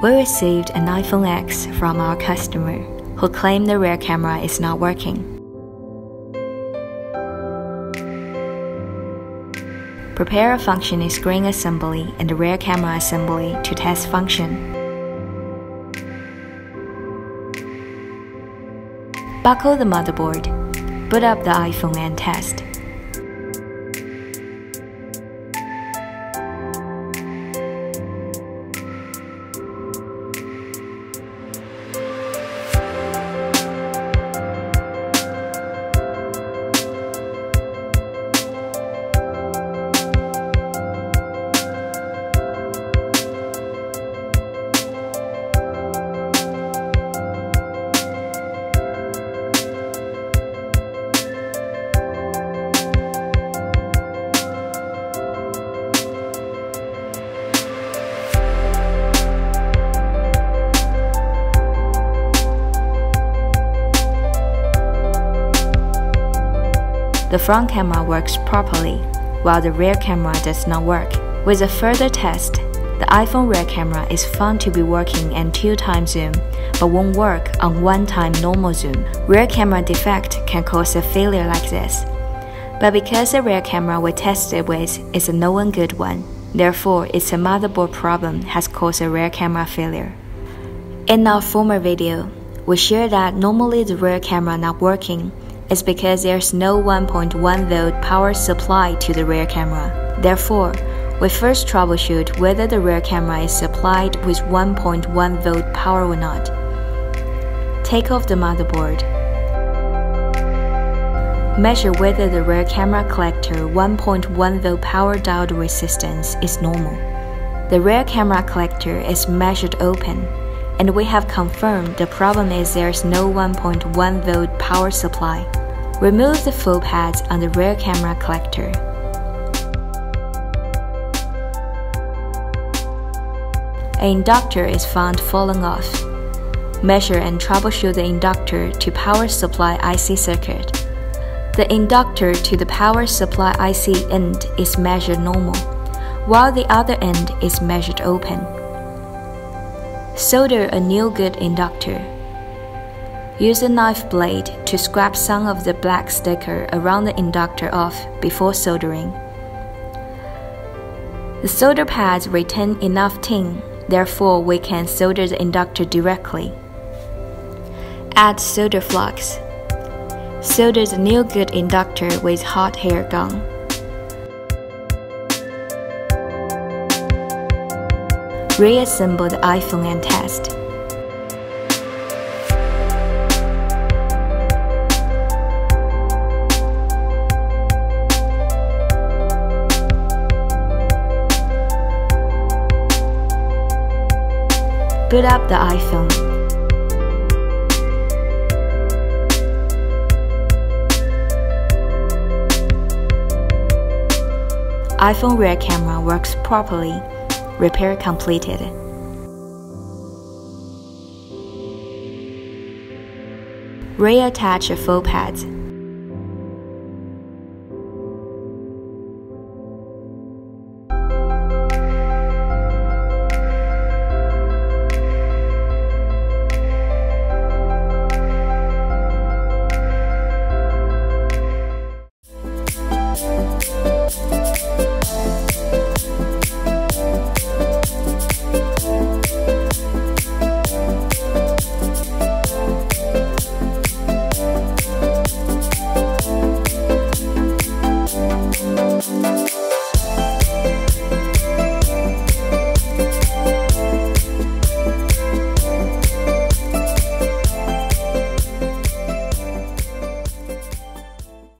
We received an iPhone X from our customer, who claimed the rear camera is not working. Prepare a functioning screen assembly and the rear camera assembly to test function. Buckle the motherboard, boot up the iPhone and test. The front camera works properly, while the rear camera does not work. With a further test, the iPhone rear camera is found to be working in 2x zoom, but won't work on 1x normal zoom. Rear camera defect can cause a failure like this, but because the rear camera we tested with is a known good one, therefore it's a motherboard problem has caused a rear camera failure. In our former video, we shared that normally the rear camera not working is because there's no 1.1V power supply to the rear camera. Therefore, we first troubleshoot whether the rear camera is supplied with 1.1V power or not. Take off the motherboard. Measure whether the rear camera collector 1.1V power diode resistance is normal. The rear camera collector is measured open, and we have confirmed the problem is there's no 1.1V power supply. Remove the full pads on the rear camera collector. An inductor is found falling off. Measure and troubleshoot the inductor to power supply IC circuit. The inductor to the power supply IC end is measured normal, while the other end is measured open. Solder a new good inductor. Use a knife blade to scrape some of the black sticker around the inductor off before soldering. The solder pads retain enough tin, therefore we can solder the inductor directly. Add solder flux. Solder the new good inductor with hot hair gun. Reassemble the iPhone and test. Boot up the iPhone. iPhone rear camera works properly. Repair completed. Reattach the full pads.